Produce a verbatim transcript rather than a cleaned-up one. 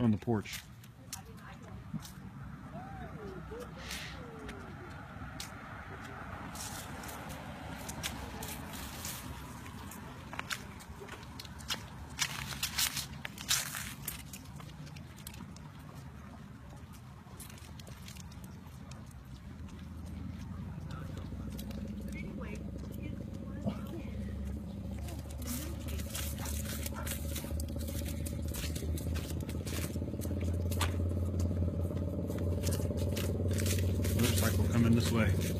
on the porch. This way.